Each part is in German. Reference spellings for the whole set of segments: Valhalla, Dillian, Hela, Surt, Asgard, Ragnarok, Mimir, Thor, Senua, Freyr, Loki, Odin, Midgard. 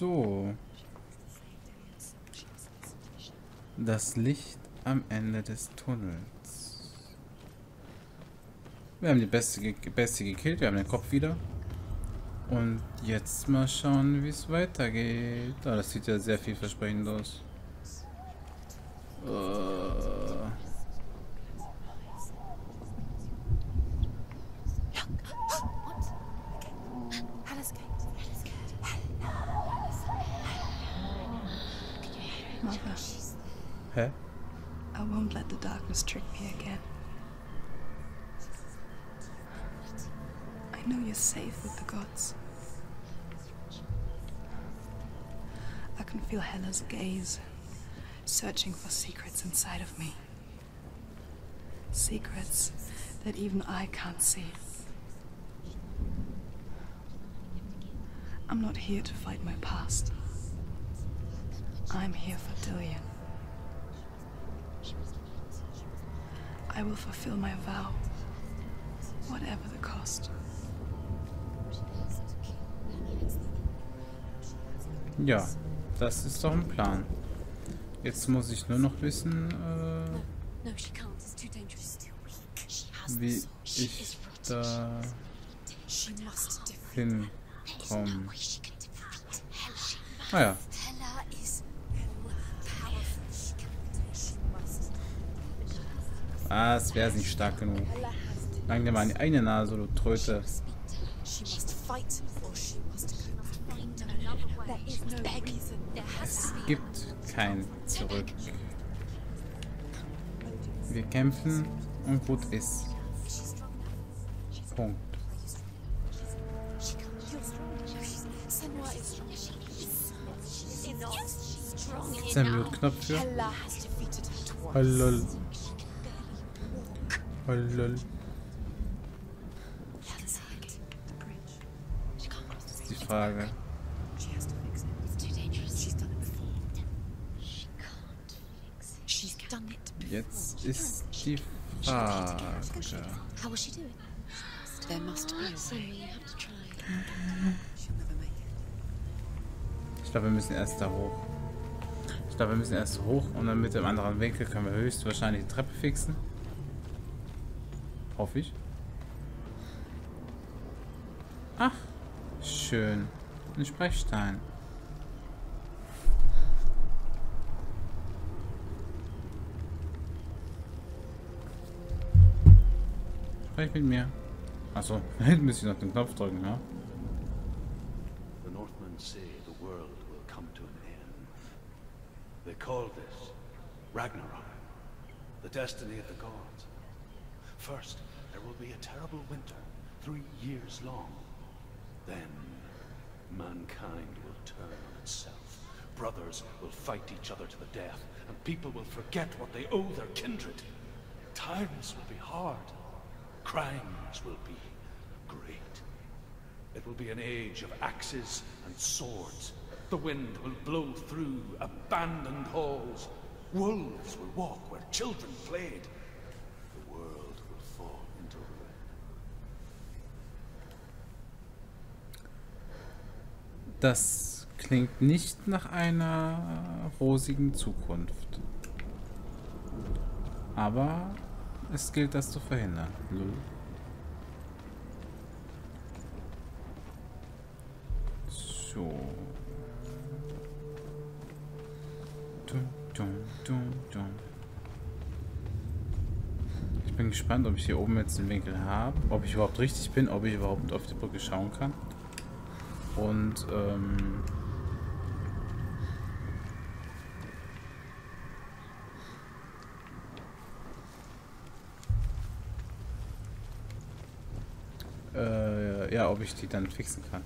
So. Das Licht am Ende des Tunnels. Wir haben die Beste gekillt. Wir haben den Kopf wieder. Und jetzt mal schauen, wie es weitergeht. Oh, das sieht ja sehr vielversprechend aus. Hä? I won't let the darkness trick me again. I know you're safe with the gods. I can feel Hela's gaze, searching for secrets inside of me. Secrets that even I can't see. I'm not here to fight my past. I'm here for Dillian. I will fulfill my vow, whatever the cost. Ja, das ist doch ein Plan. Jetzt muss ich nur noch wissen, wie ich da hinkomme. Ah ja. Ah, es wäre nicht stark genug. Lang dir mal an die eine Nase, du Tröte. Es gibt kein Zurück. Wir kämpfen und gut ist. Punkt. Ist der Mute-Knopf für? Hallo. Oh, lol. Das ist die Frage. Jetzt ist die Frage. Ich glaube, wir müssen erst da hoch. Ich glaube, wir müssen erst hoch und dann mit dem anderen Winkel können wir höchstwahrscheinlich die Treppe fixen. Hoffe ich. Ach, schön. Ein Sprechstein. Sprech mit mir. Achso, hinten müsste ich noch den Knopf drücken, ja? The Northmen say the world will come to an end. They call this Ragnarok, the destiny of the gods. First, there will be a terrible winter, 3 years long. Then, mankind will turn on itself. Brothers will fight each other to the death, and people will forget what they owe their kindred. Times will be hard. Crimes will be great. It will be an age of axes and swords. The wind will blow through abandoned halls. Wolves will walk where children played. Das klingt nicht nach einer rosigen Zukunft. Aber es gilt, das zu verhindern. So. Ich bin gespannt, ob ich hier oben jetzt den Winkel habe, ob ich überhaupt richtig bin, ob ich überhaupt auf die Brücke schauen kann. Und ja, ob ich die dann fixen kann.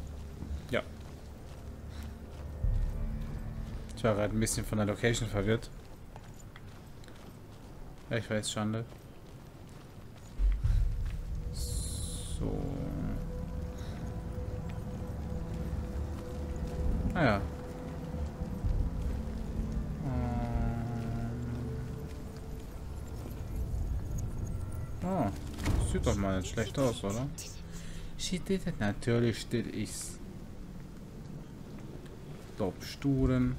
Ja. Ich war gerade ein bisschen von der Location verwirrt. Ja, ich weiß, Schande. So. Ah ja. Oh, sieht doch mal nicht schlecht aus, oder? Natürlich still ich's. Stoppsturen.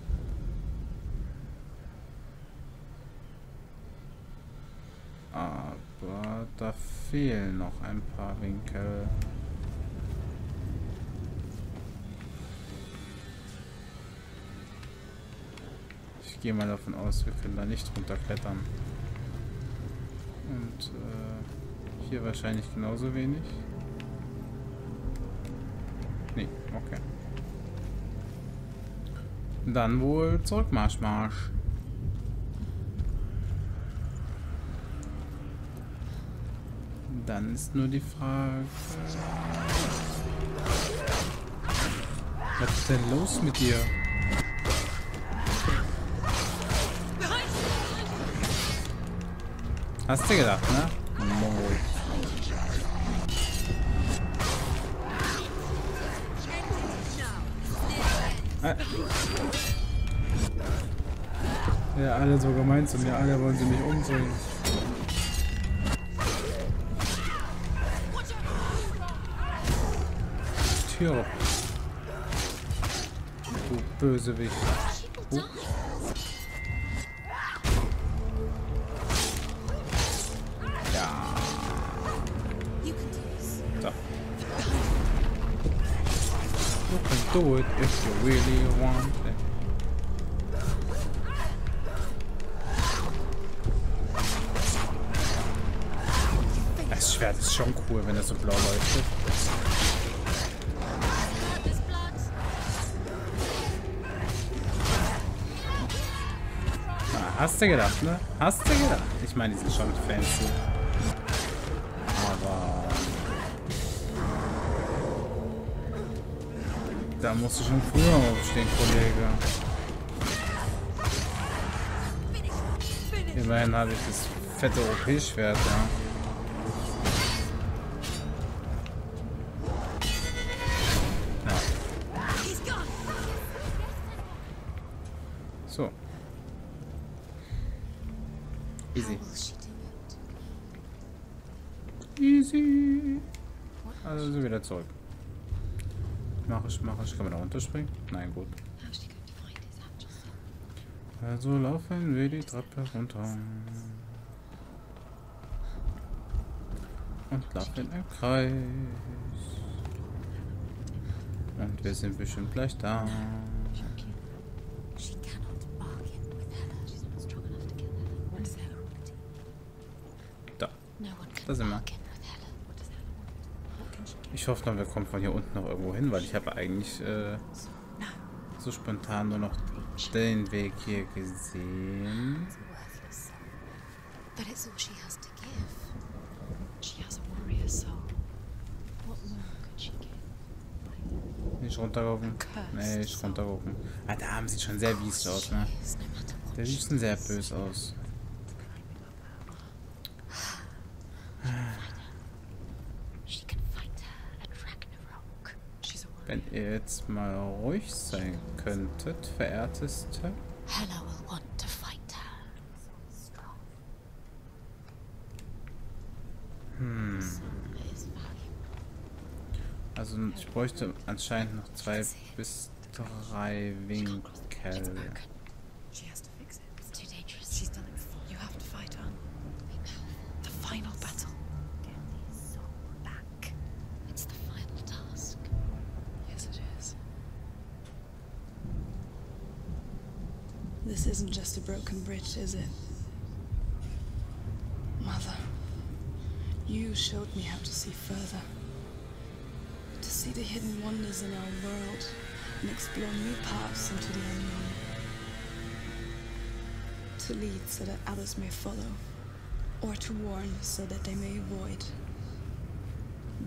Aber da fehlen noch ein paar Winkel. Ich gehe mal davon aus, wir können da nicht runterklettern. Und hier wahrscheinlich genauso wenig. Nee, okay. Dann wohl zurück, Marsch. Dann ist nur die Frage... Was ist denn los mit dir? Hast du gedacht, ne? Ja, alle so gemein zu mir, alle wollen sie mich umbringen. Tür. Du Bösewicht. Do it if you really want it. Das Schwert ist schon cool, wenn das so blau leuchtet. Na, hast du gedacht, ne? Hast du gedacht? Ich meine, die sind schon fancy. Aber... Da musst du schon früher aufstehen, Kollege. Immerhin habe ich das fette OP-Schwert, ja. Ja. So. Easy. Easy. Also sind wir wieder zurück. Mach ich. Kann man da runterspringen? Nein, gut. Also laufen wir die Treppe runter. Und laufen im Kreis. Und wir sind bestimmt gleich da. Da. Da sind wir. Ich hoffe noch, wir kommen von hier unten noch irgendwo hin, weil ich habe eigentlich so spontan nur noch den Weg hier gesehen. Nicht runtergucken. Nee, nicht runtergucken. Ah, der Arm sieht schon sehr wies aus, ne? Der sieht schon sehr böse aus. Wenn ihr jetzt mal ruhig sein könntet, verehrteste. Hela will want to fight her. Also ich bräuchte anscheinend noch 2 bis 3 Winkel. This isn't just a broken bridge, is it? Mother, you showed me how to see further. To see the hidden wonders in our world and explore new paths into the unknown. To lead so that others may follow, or to warn so that they may avoid.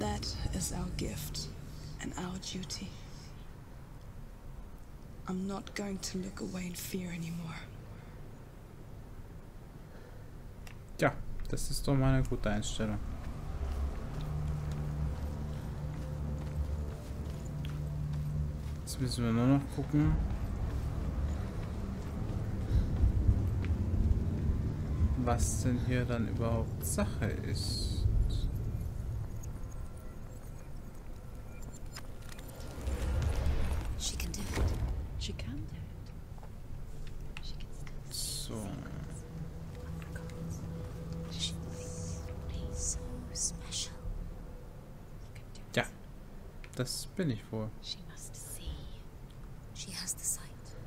That is our gift and our duty. I'm not going to look away in fear anymore. Ja, das ist doch mal eine gute Einstellung. Jetzt müssen wir nur noch gucken. Was denn hier dann überhaupt Sache ist. Das bin ich wohl.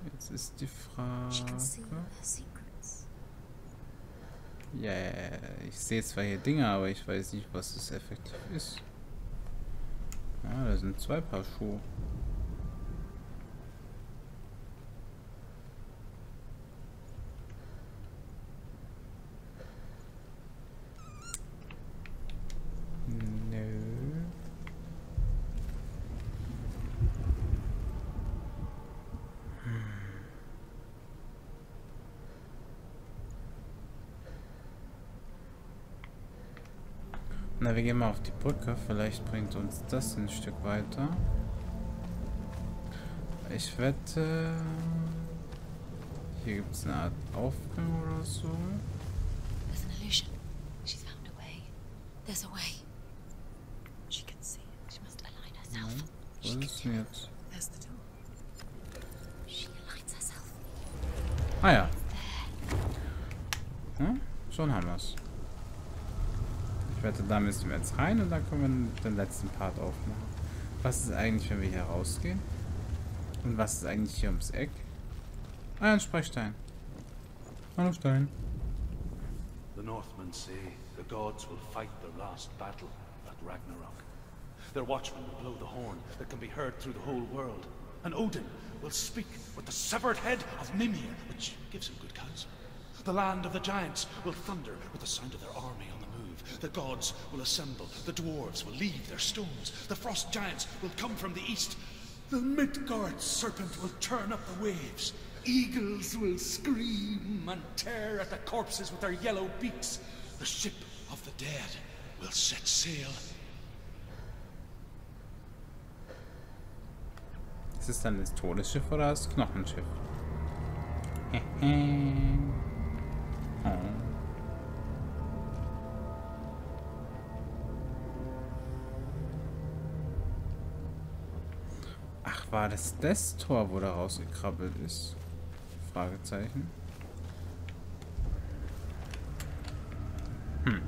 Jetzt ist die Frage... Ja, yeah, ich sehe zwar hier Dinge, aber ich weiß nicht, was es effektiv ist. Ah, da sind zwei Paar Schuhe. Na, wir gehen mal auf die Brücke. Vielleicht bringt uns das ein Stück weiter. Ich wette... Hier gibt es eine Art Aufgang oder so. Was ist denn jetzt? Ah ja. Hm? Schon haben wir es. Ich wette, da müssen wir jetzt rein und dann können wir den letzten Part aufmachen. Was ist eigentlich, wenn wir hier rausgehen? Und was ist eigentlich hier ums Eck? Ah, ein Sprechstein. Hallo Stein. The Northmen say the gods will fight their last battle at Ragnarok. Their watchmen will blow the horn that can be heard through the whole world. And Odin will speak with the severed head of Mimir, which gives him good counsel. The land of the giants will thunder with the sound of their army on the move. The gods will assemble. The dwarves will leave their stones. The frost giants will come from the east. The Midgard serpent will turn up the waves. Eagles will scream and tear at the corpses with their yellow beaks. The ship of the dead will set sail. Ist es dann das Todesschiff oder das Knochenschiff? Oh. Ach, war das das Tor, wo da rausgekrabbelt ist? Fragezeichen. Hm.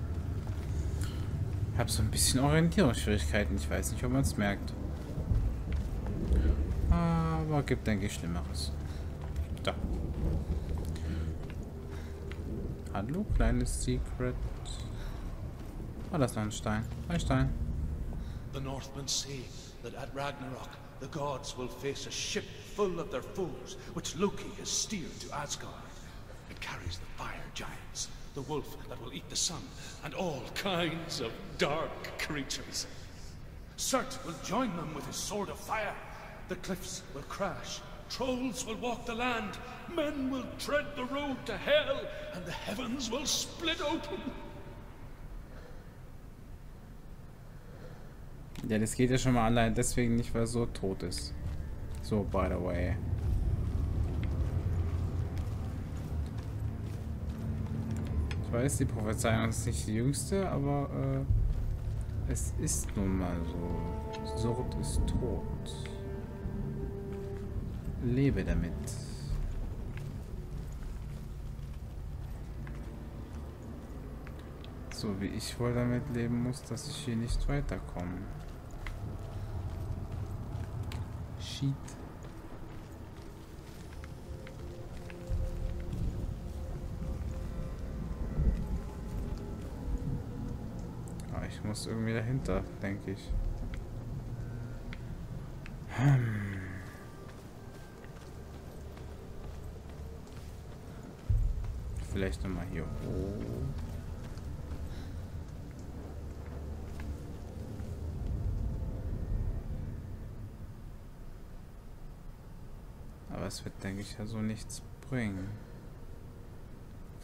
Ich habe so ein bisschen Orientierungsschwierigkeiten. Ich weiß nicht, ob man es merkt. Aber gibt, denke ich, Schlimmeres. Da. Hallo, kleines Secret. Oh, das war ein Stein. Ein Stein. The Northmen say that at Ragnarok the gods will face a ship full of their foes, which Loki has steered to Asgard. It carries the fire giants, the wolf that will eat the sun, and all kinds of dark creatures. Surt will join them with his sword of fire. The cliffs will crash. Trolls will walk the land, men will tread the road to hell, and the heavens will split open. Ja, das geht ja schon mal allein deswegen nicht, weil er so tot ist. So, by the way. Ich weiß, die Prophezeiung ist nicht die jüngste, aber es ist nun mal so. Surt ist tot. Lebe damit. So wie ich wohl damit leben muss, dass ich hier nicht weiterkomme. Shit. Ah, ich muss irgendwie dahinter, denke ich. Vielleicht nochmal hier hoch. Aber es wird, denke ich, ja so nichts bringen.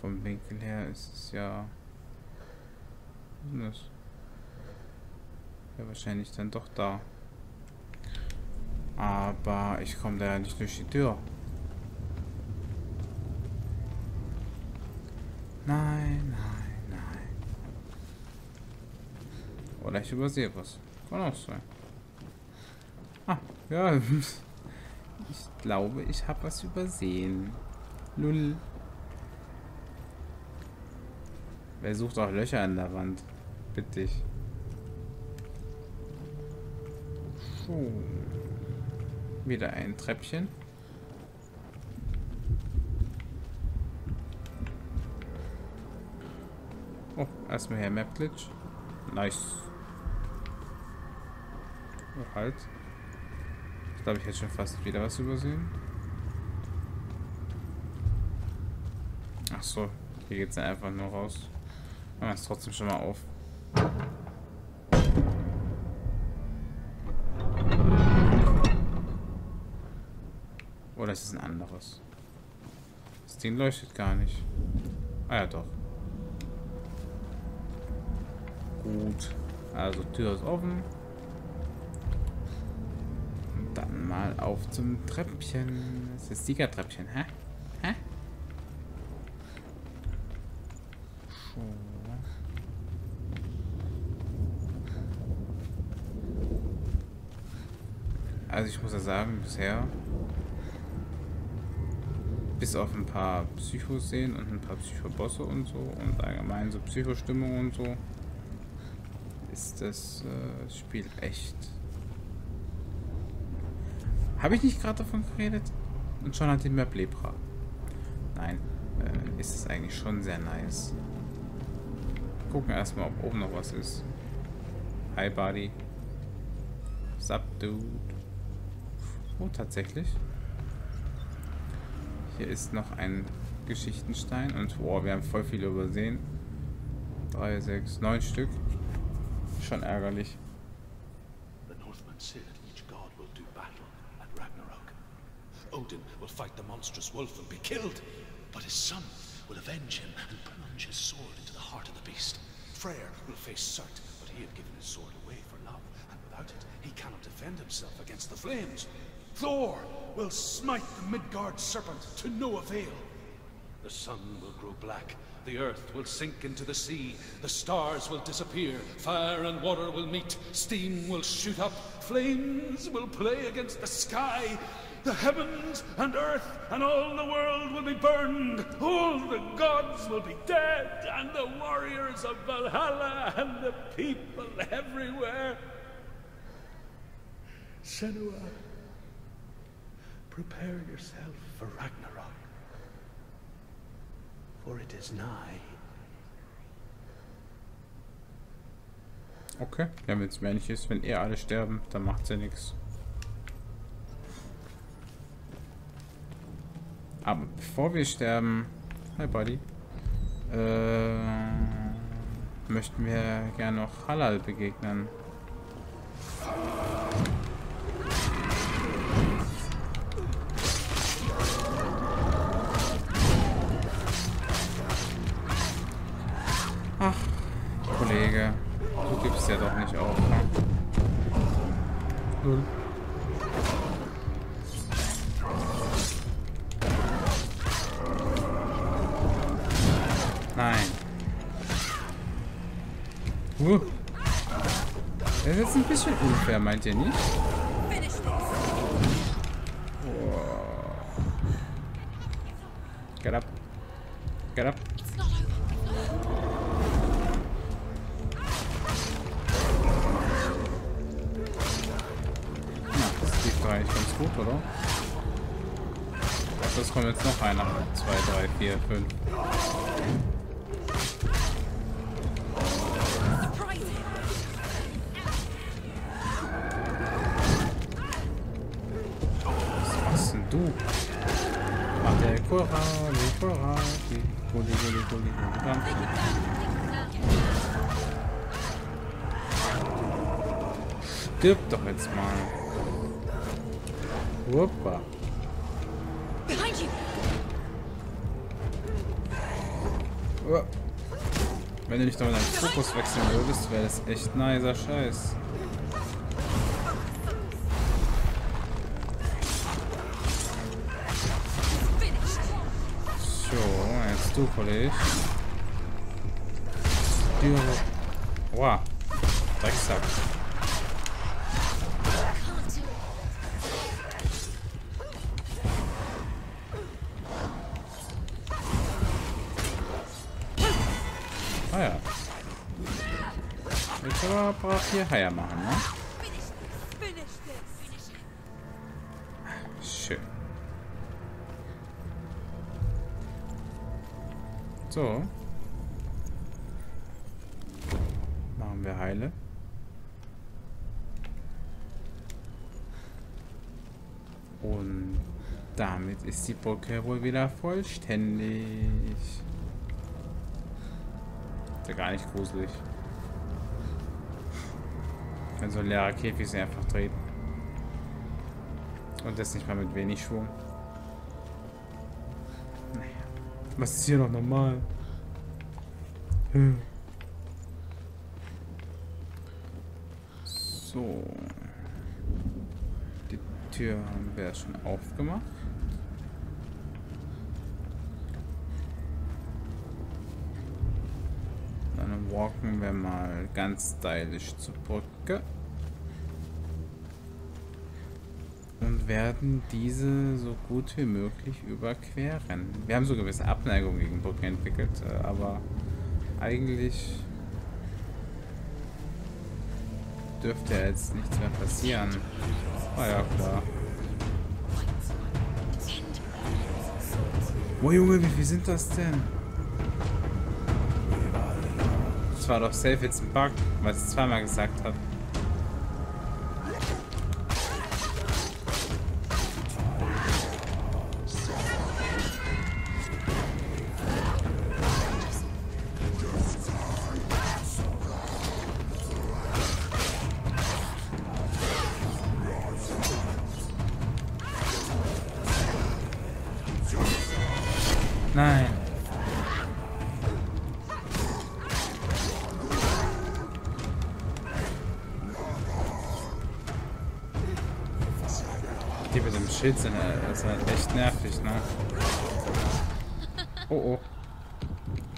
Vom Winkel her ist es ja... Was ist das? Ja, wahrscheinlich dann doch da. Aber ich komme da ja nicht durch die Tür. Nein, nein, nein. Oder ich übersehe was. Kann auch sein. Ah, ja. Ich glaube, ich habe was übersehen. Lull. Wer sucht auch Löcher an der Wand? Bitte dich. So. Wieder ein Treppchen. Oh, erstmal her, Map-Glitch. Nice. Oh, halt. Ich glaube, ich hätte schon fast wieder was übersehen. Ach so, hier geht's dann einfach nur raus. Machen wir es trotzdem schon mal auf. Oh, das ist ein anderes. Das Ding leuchtet gar nicht. Ah ja, doch. Gut. Also, Tür ist offen. Und dann mal auf zum Treppchen. Das ist das Siegertreppchen, hä? Hä? Also ich muss ja sagen, bisher, bis auf ein paar Psycho-Szenen und ein paar Psycho-Bosse und so und allgemein so Psycho-Stimmung und so, ist das Spiel echt. Habe ich nicht gerade davon geredet? Und schon hat die Map Lepra. Nein, ist es eigentlich schon sehr nice. Gucken wir erstmal, ob oben noch was ist. Hi, Buddy. What's up, dude? Oh, tatsächlich. Hier ist noch ein Geschichtenstein. Und wow, wir haben voll viele übersehen. 3, 6, 9 Stück. Schon ärgerlich. The Northmen say that each god will do battle at Ragnarok. Odin will fight the monstrous wolf and be killed, but his son will avenge him and plunge his sword into the heart of the beast. Freyr will face Surt, but he had given his sword away for love, and without it, he cannot defend himself against the flames. Thor will smite the Midgard serpent to no avail. The sun will grow black, the earth will sink into the sea, the stars will disappear, fire and water will meet, steam will shoot up, flames will play against the sky, the heavens and earth and all the world will be burned, all the gods will be dead, and the warriors of Valhalla and the people everywhere. Senua, prepare yourself for Ragnarok. For it is nigh. Okay, ja, wenn es mir nicht ist, wenn ihr alle sterben, dann macht's ja nichts. Aber bevor wir sterben, hi Buddy, möchten wir gerne noch Halal begegnen. Ach, Kollege, du gibst ja doch nicht auf. Null. Nein. Das ist jetzt ein bisschen unfair, meint ihr nicht? Oh. Get up. Get up. Gut, oder? Ich glaube, es kommt jetzt noch einer. 2, 3, 4, 5. Was machst denn du? Mach der Kohlrabi. Stirb doch jetzt mal. Wuppa. Wenn du nicht noch deinen Fokus wechseln würdest, wäre das echt nicer Scheiß. So, jetzt du, Kollege. Wow, Drecksack. Ah ja. Jetzt aber brav hier Haier machen, ne? schön. So. Machen wir heile. Und damit ist die Brücke wohl wieder vollständig. Ist ja gar nicht gruselig. Wenn so ein leerer Käfig sich einfach dreht. Und das nicht mal mit wenig Schwung. Naja. Was ist hier noch normal? Hm. So. Die Tür haben wir schon aufgemacht. Dann walken wir mal ganz stylisch zur Brücke. Werden diese so gut wie möglich überqueren. Wir haben so gewisse Abneigung gegen Brücken entwickelt, aber eigentlich dürfte ja jetzt nichts mehr passieren. Oh ja, klar. Oh Junge, wie viel sind das denn? Das war doch safe jetzt ein Bug, weil es zweimal gesagt hat. Nein. Die mit dem Schild sind halt echt nervig, ne? Oh oh.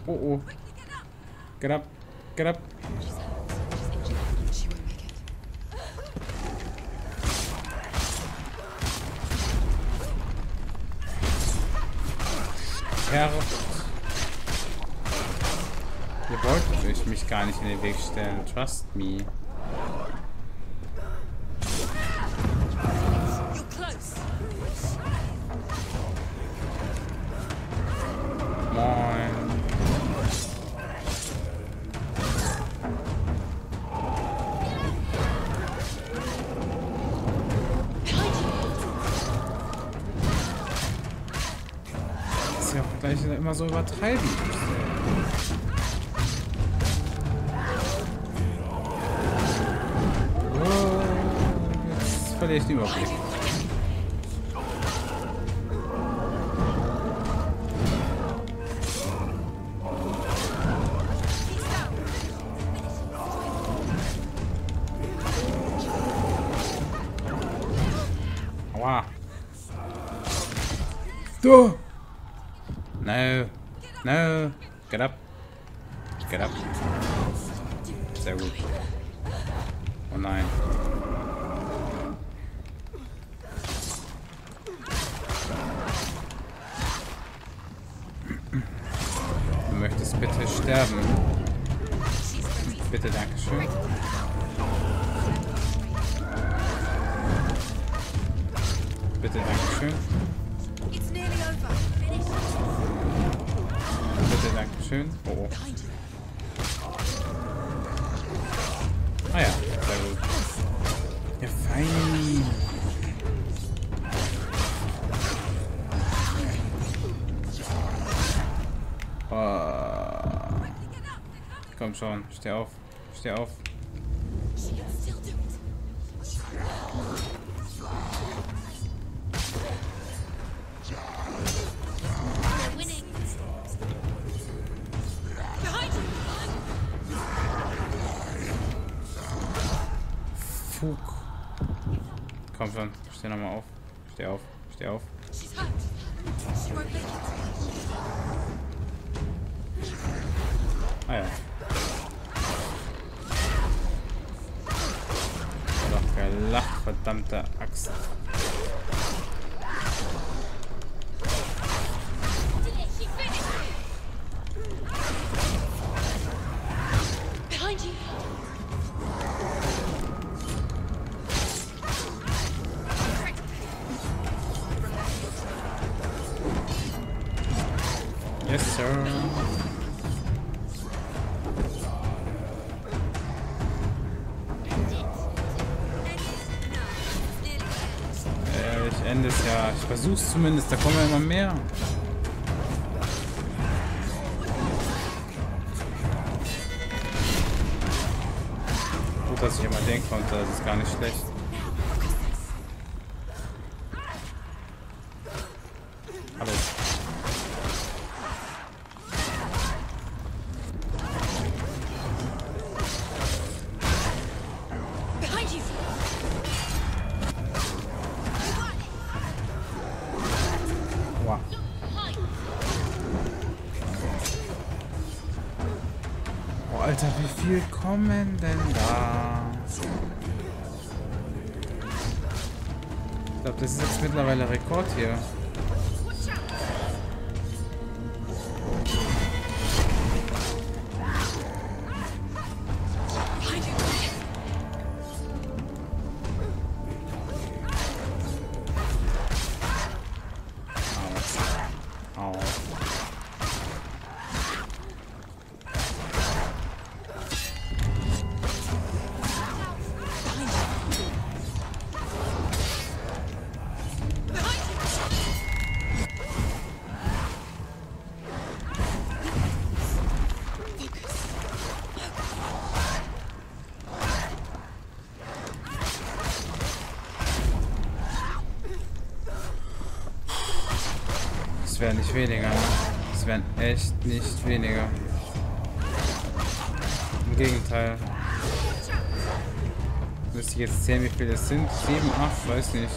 Oh oh. Get up. Get up. Ihr wolltet mich gar nicht in den Weg stellen. Trust me. Moin. Immer so übertreiben. Oh, jetzt verliere ich den Überblick. Aua. Du! No, no, get up, get up. Sehr gut. Oh nein. Du möchtest bitte sterben. Bitte, danke schön. Bitte, danke schön. Dankeschön. Oh. Ah ja, sehr gut. Ja, fein. Oh. Komm schon, steh auf. Steh auf. Puh. Komm schon, steh nochmal auf. Steh auf, steh auf. Ah ja. Doch gelacht, verdammte Axt. Yes, sir. Ich ende es ja. Ich versuch's zumindest. Da kommen ja immer mehr. Gut, dass ich immer denken konnte. Das ist gar nicht schlecht. Kommen denn da? Ich glaube, das ist jetzt mittlerweile Rekord hier. Es wären nicht weniger, ne? Es wären echt nicht weniger. Im Gegenteil. Müsste ich jetzt zählen, wie viele es sind? 7, 8, weiß nicht.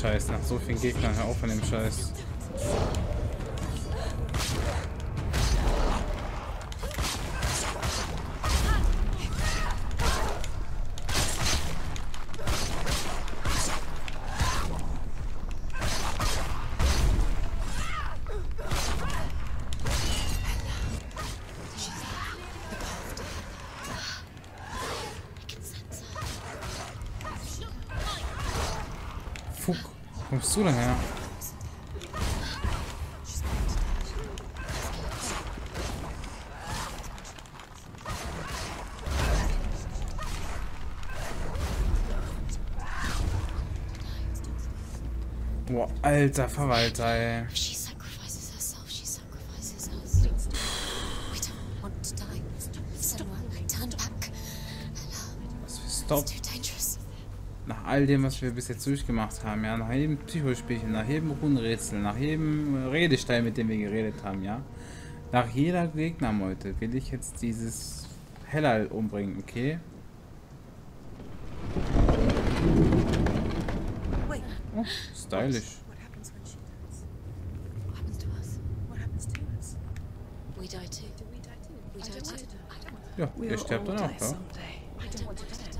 Scheiß, nach so vielen Gegnern, hör auf von dem Scheiß. Wo kommst du denn her? Boah, alter Verwalter, ey. Was für Stop. Nach all dem, was wir bis jetzt durchgemacht haben, ja, nach jedem Psychospielchen, nach jedem Rundenrätsel, nach jedem Redestein, mit dem wir geredet haben, ja, nach jeder Gegnermeute will ich jetzt dieses Hela umbringen, okay? Oh, stylisch. Ja, ihr sterbt dann auch, ja?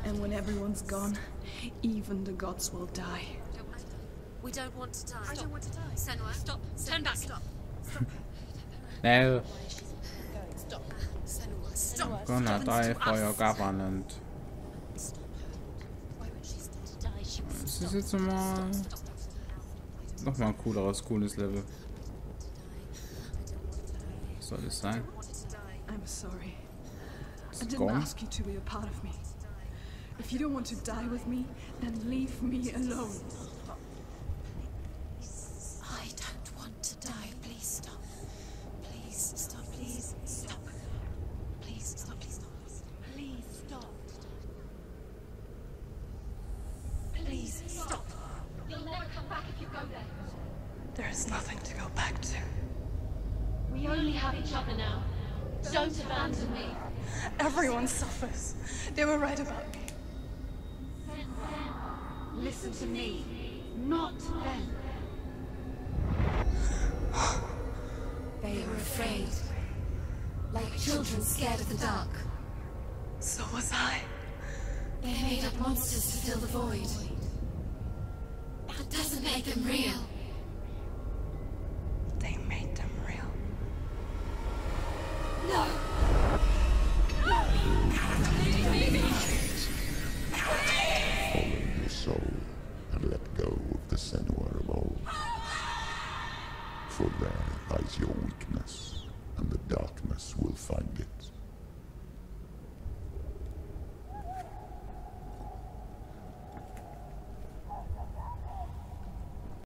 And when everyone's gone, even the gods will die. We don't want to die. I don't want to die. Senua, stop. Turn back. Stop. No. Stop. Senua, stop. Gonna die for your government. Das ist jetzt nochmal ein cooleres, cooles Level. Was soll das sein? I'm sorry. I didn't ask you to be a part of me. If you don't want to die with me, then leave me alone. Stop. I don't want to die. Please stop. Please stop. Please stop. Please stop. Please stop. Please stop. Please stop. You'll never come back if you go there. There is nothing to go back to. We only have each other now. Don't abandon me. Everyone suffers. They were right about me. Senua, listen to me. Not them. They were afraid. Like children scared of the dark. So was I. They made up monsters to fill the void. That doesn't make them real. They made them real. No! No! Leave me!